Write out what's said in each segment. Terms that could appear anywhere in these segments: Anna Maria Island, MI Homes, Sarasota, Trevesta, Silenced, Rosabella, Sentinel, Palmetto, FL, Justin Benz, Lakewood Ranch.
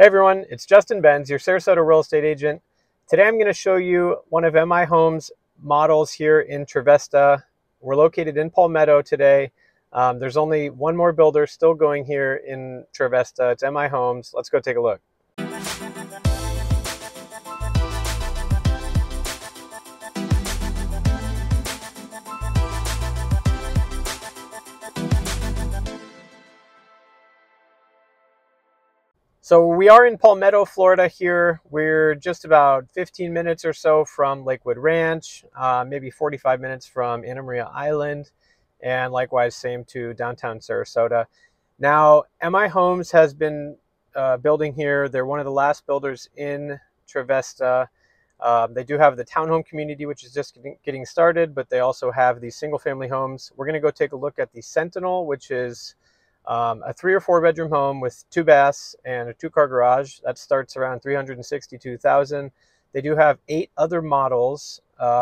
Hey everyone, it's Justin Benz, your Sarasota real estate agent. Today I'm going to show you one of MI Homes models here in Trevesta. We're located in Palmetto today. There's only one more builder still going here in Trevesta. It's MI Homes. Let's go take a look. So we are in Palmetto, Florida here. We're just about 15 minutes or so from Lakewood Ranch, maybe 45 minutes from Anna Maria Island, and likewise same to downtown Sarasota. Now, MI Homes has been building here. They're one of the last builders in Trevesta. They do have the townhome community, which is just getting started, but they also have these single-family homes. We're going to go take a look at the Sentinel, which is a 3 or 4 bedroom home with 2 baths and a 2-car garage that starts around $362,000. They do have 8 other models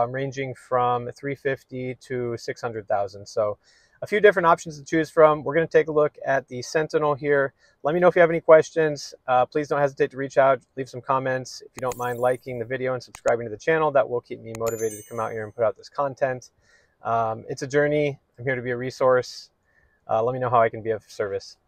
ranging from $350,000 to $600,000. So a few different options to choose from. We're going to take a look at the Sentinel here. Let me know if you have any questions. Please don't hesitate to reach out, leave some comments. If you don't mind liking the video and subscribing to the channel, that will keep me motivated to come out here and put out this content. It's a journey. I'm here to be a resource. Let me know how I can be of service.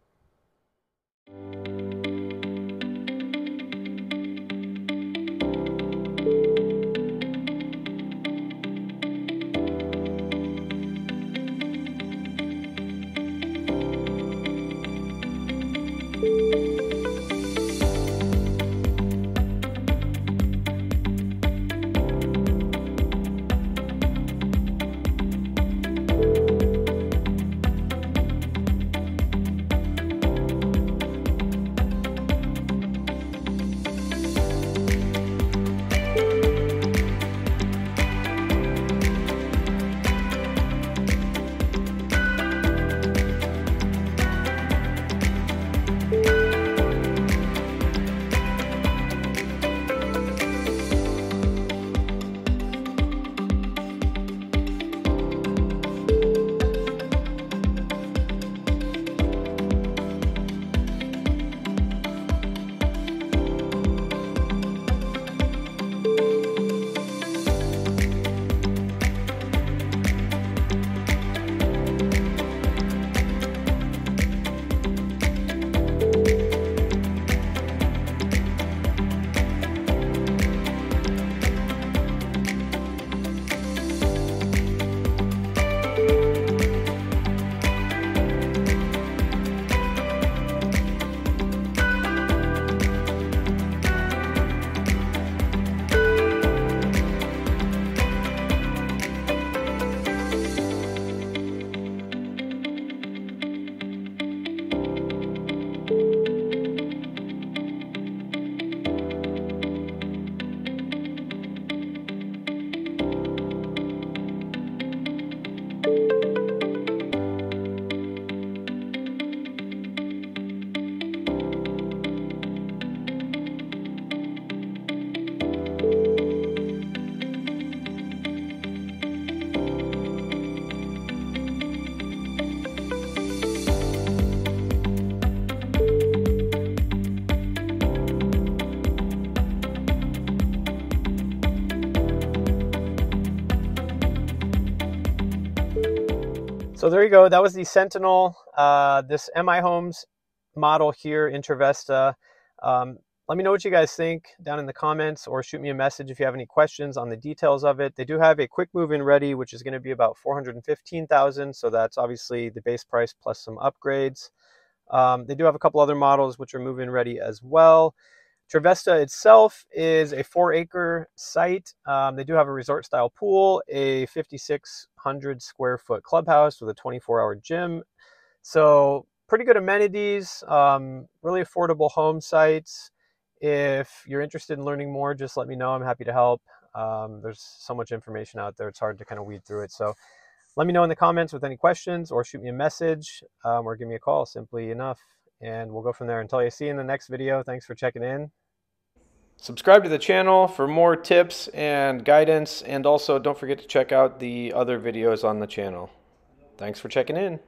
So there you go. That was the Sentinel, this MI Homes model here in Trevesta. Let me know what you guys think down in the comments, or shoot me a message if you have any questions on the details of it. They do have a quick move-in ready, which is going to be about $415,000. So that's obviously the base price plus some upgrades. They do have a couple other models which are move-in ready as well. Trevesta itself is a 4-acre site. They do have a resort-style pool, a 5,600-square-foot clubhouse with a 24-hour gym. So pretty good amenities, really affordable home sites. If you're interested in learning more, just let me know. I'm happy to help. There's so much information out there. It's hard to kind of weed through it. So let me know in the comments with any questions, or shoot me a message, or give me a call, simply enough. And we'll go from there. Until you see you in the next video, thanks for checking in. Subscribe to the channel for more tips and guidance, and also don't forget to check out the other videos on the channel. Thanks for checking in.